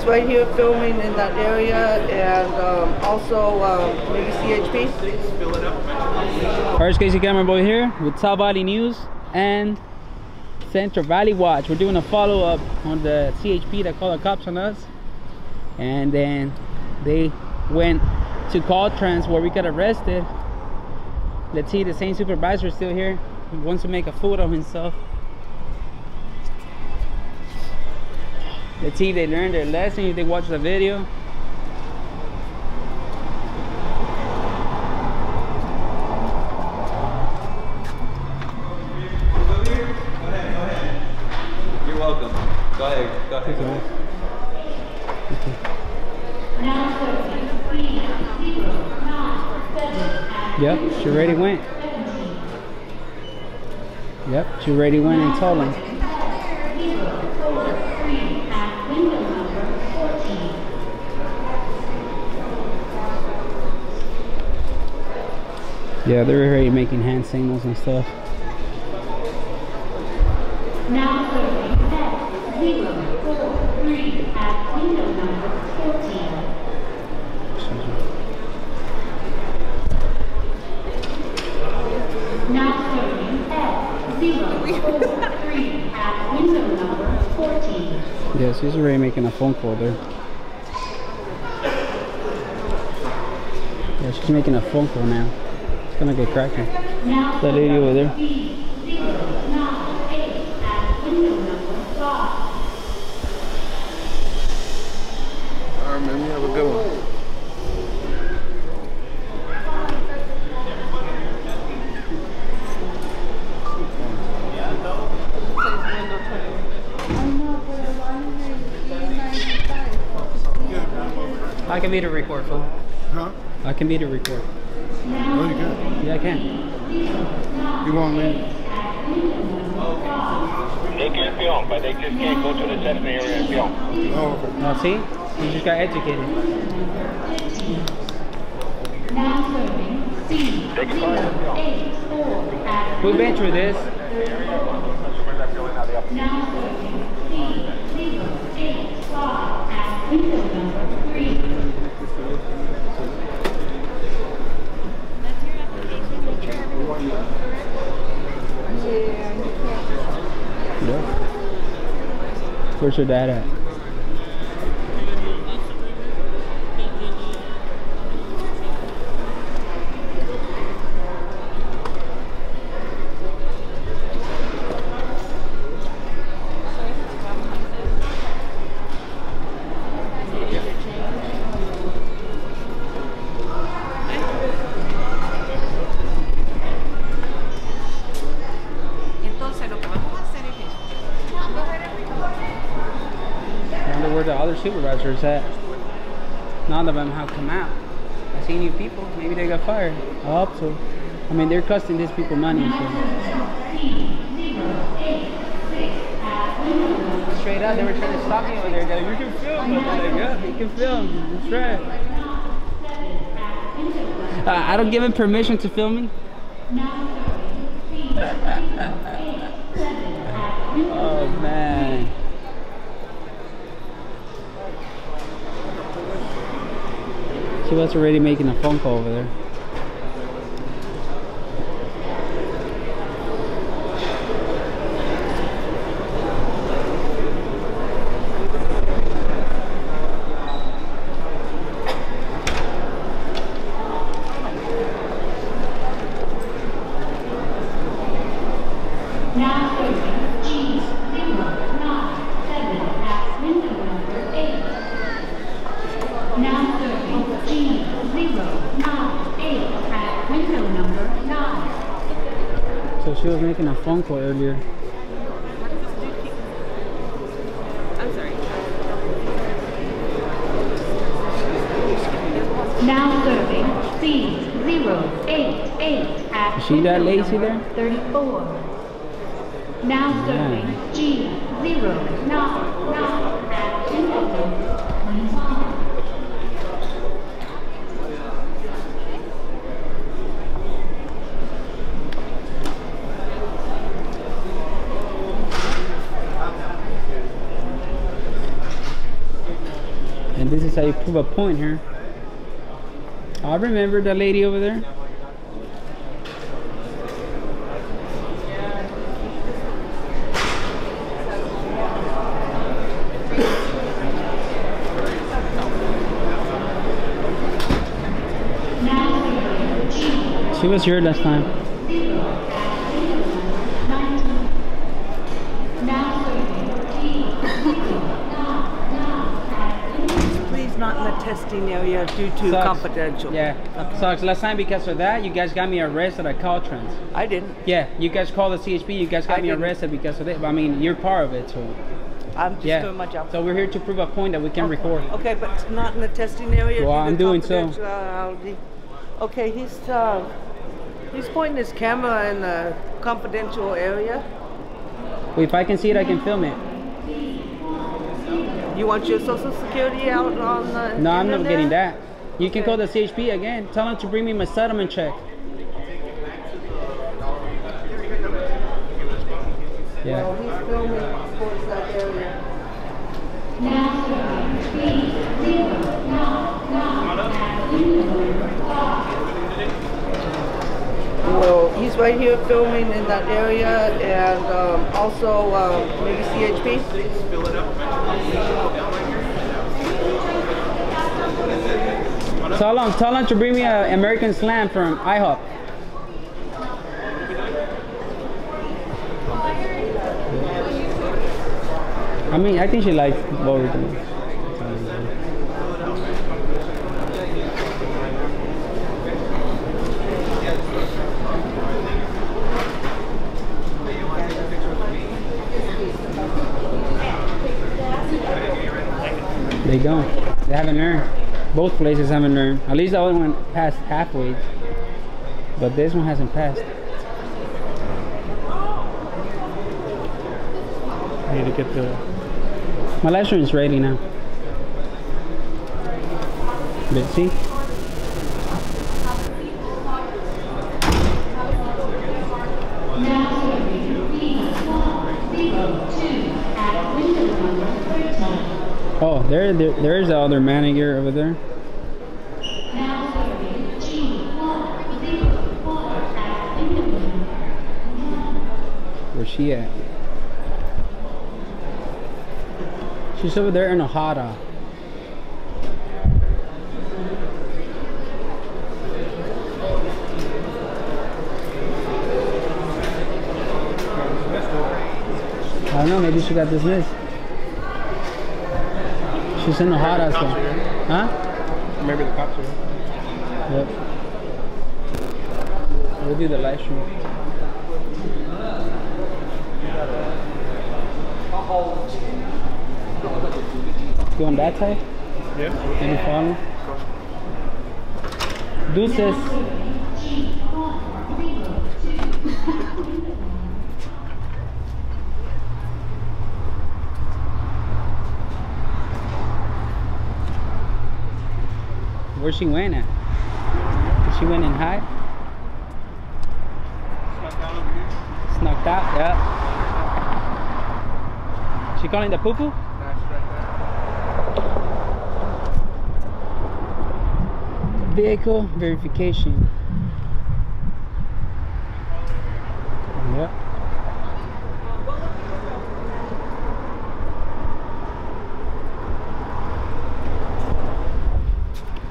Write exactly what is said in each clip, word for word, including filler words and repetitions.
He's right here filming in that area, and um, also um, maybe C H P. First Casey Cameron Boy here with South Valley News and Central Valley Watch. We're doing a follow-up on the C H P that called the cops on us, and then they went to Caltrans where we got arrested. Let's see, the same supervisor is still here. He wants to make a fool of himself. Let's see if they learned their lesson, if they watched the video. You're welcome. Go ahead. Go ahead. Go ahead. Okay. Yep, she already went. Yep, she already went and told him. Yeah, they're already making hand signals and stuff. Now serving at zero four three at window number fourteen. Now serving at zero four three at window number fourteen. Yes, he's already making a phone call there. Yeah, she's making a phone call now. Gonna get cracking. That lady over there. Alright, man, you have a good one. I can be the record, fool. Huh? I can be the record. Oh, you can? Yeah, I can. You want me? They can film, but they just can't go to the testing area and film. Oh, okay. Now, see? You just got educated. Now serving C zero eight four. We've been through this. Now serving C zero eight five at window number three. Where's your dad at? Supervisors at. None of them have come out. I see new people. Maybe they got fired. I hope so. I mean, they're costing these people money. So. Straight up, they were trying to stop me over there. They're like, you can film. I'm like, yeah, you can film. That's right. Uh, I don't give him permission to film me. Oh, man. She was already making a phone call over there. Now serving G zero nine seven at window number eight. Now serving G zero nine eight at window number nine. So she was making a phone call earlier. I'm sorry. Now serving C zero eight eight at Is she that lazy there? thirty-four. Now serving yeah. G zero nine nine at window number twenty-five. And this is how you prove a point here. I remember that lady over there. She was here last time. Please not in the testing area due to Sox. Confidential. Yeah. Okay. Sox, last time because of that, you guys got me arrested at Caltrans. I didn't. Yeah, you guys called the C H P, you guys got I me didn't. arrested because of it. But I mean, you're part of it, so. I'm just yeah. doing my job. So we're here to prove a point that we can okay. record. Okay, but it's not in the testing area. Well, I'm doing so. Okay, he's uh, he's pointing his camera in a confidential area. Well, if I can see it, I can film it. You want your social security out on the No, I'm not getting that. You okay. can call the C H P again. Tell them to bring me my settlement check. Yeah. Well, he's filming towards that area. Well, he's right here filming in that area, and um, also um, maybe C H P. Tell him, tell him to bring me an American Slam from I hop. I mean, I think she likes what we're doing. They don't. They haven't earned. Both places haven't earned. At least the other one passed halfway, but this one hasn't passed. I need to get the... My lecture is ready now. Let's see. Oh, there, there, there's the other manager over there. Where's she at? She's over there in Ohara. I don't know, maybe she got dismissed. She's in Ohara, so. Huh? Remember the cops are here. Yep. We'll do the live stream. You on that side? Yeah. Can you follow? Deuces. Where she went at? Did she went in high? Snuck out over here. Snuck out, yeah. She calling the poo-poo? Vehicle verification. Yep.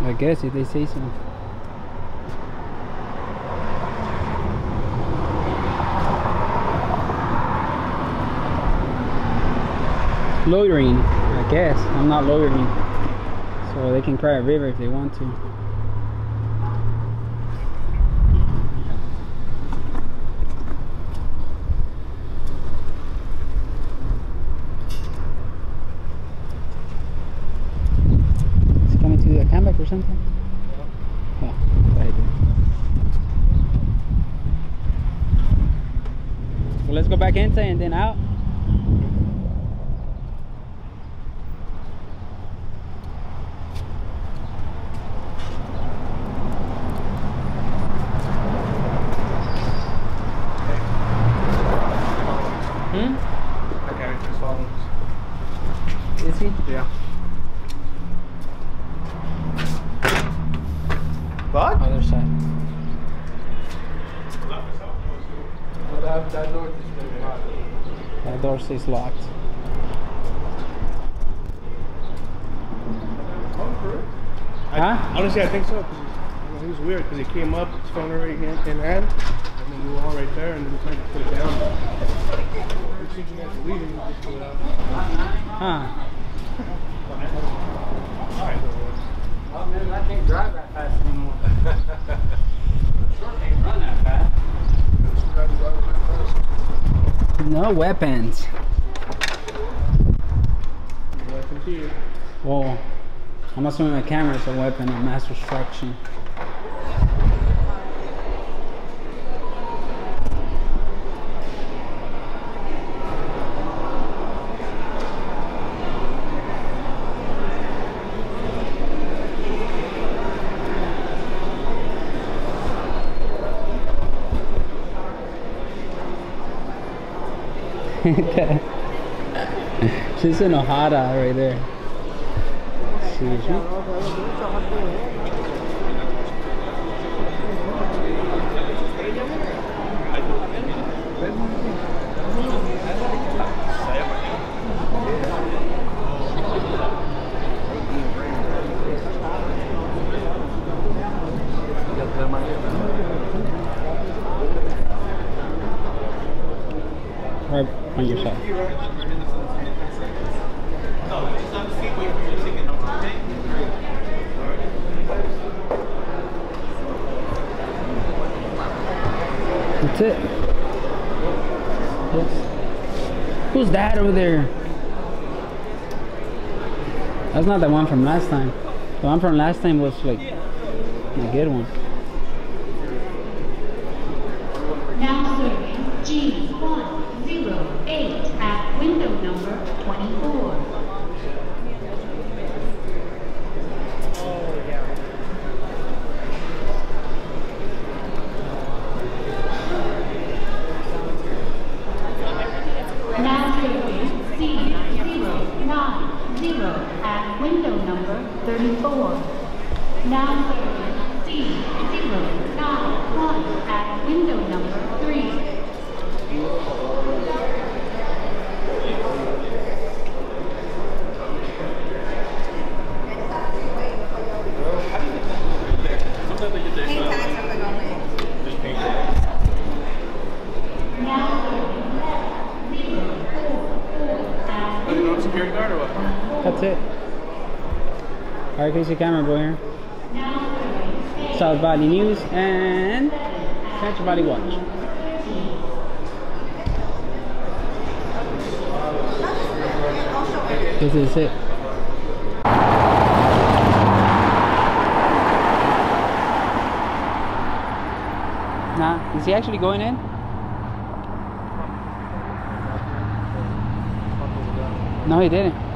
I guess if they say so. Loitering, I guess. I'm not loitering. So they can cry a river if they want to. Something? Yeah. Oh, right there. So let's go back inside and then out. Okay. Hmm? Okay, it's just all. Is he? Yeah. says locked. Huh? I, honestly, I think so. It was weird because he came up, his phone right in hand, and then we were all right there, and then we tried to put it down. We're teaching us to leave, and we just pull it out. Huh. Oh, man, I can't drive that fast anymore. I sure can't run that fast. No weapons. No weapons here. Whoa. I'm assuming my camera is a weapon of mass destruction. She's in a hot eye right there. Right on your side. That's it. Yes. Who's that over there? That's not the one from last time. The one from last time was like a good one. Now serving G one zero eight at window number twenty-four. That's it. Alright, Casey Camera Boy here. South Valley News and Central Valley Watch. This is it. Nah, is he actually going in? No, he didn't.